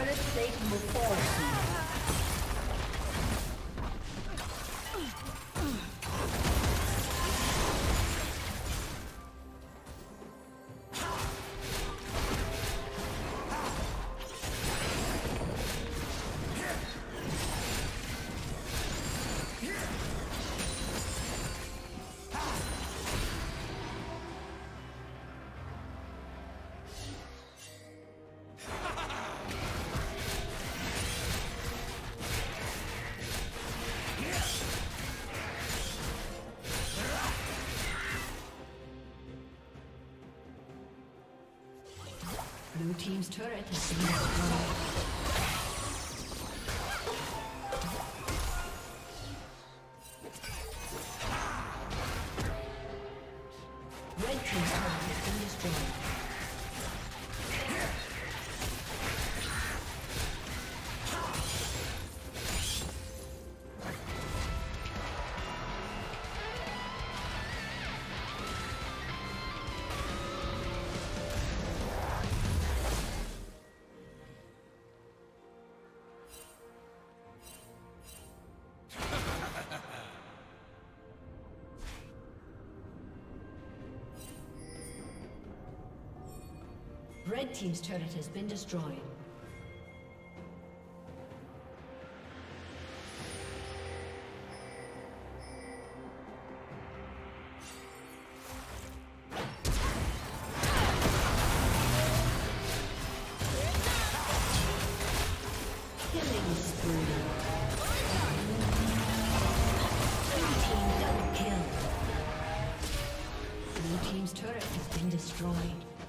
Turret Satan will fall soon. Blue team's turret has been destroyed. Red team's turret has been destroyed. Red team's turret has been destroyed.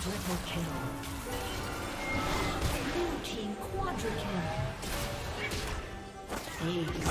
Triple kill. Blue team quadra kill. Ace.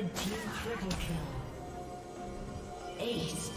Red team triple kill. Ace.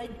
Red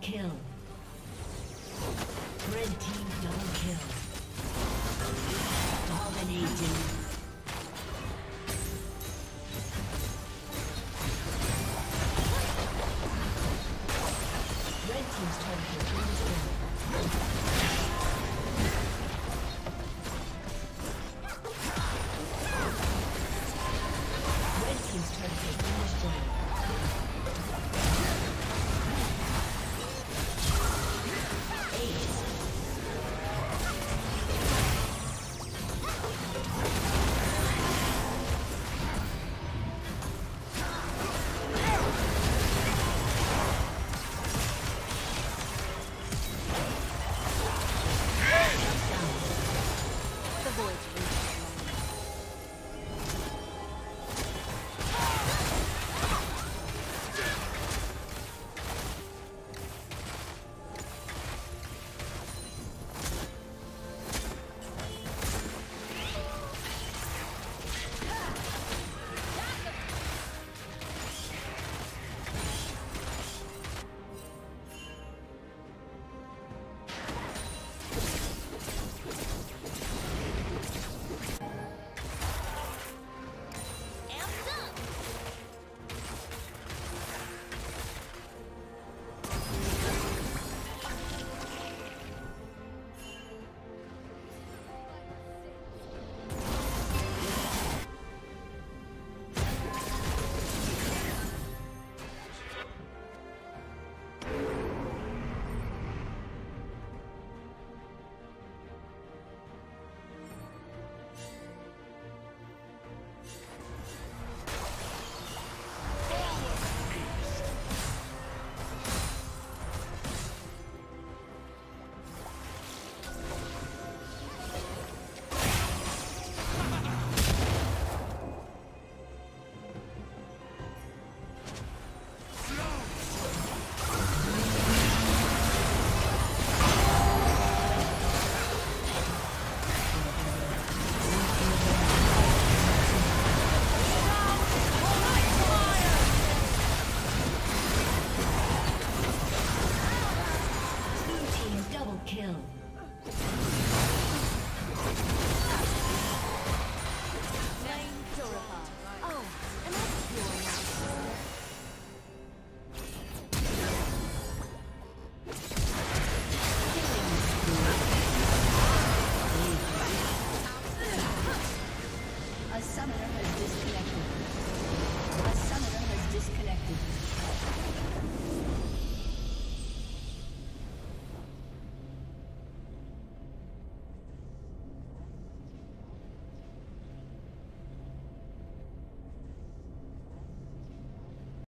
Kill. Red team double kill. Dominating.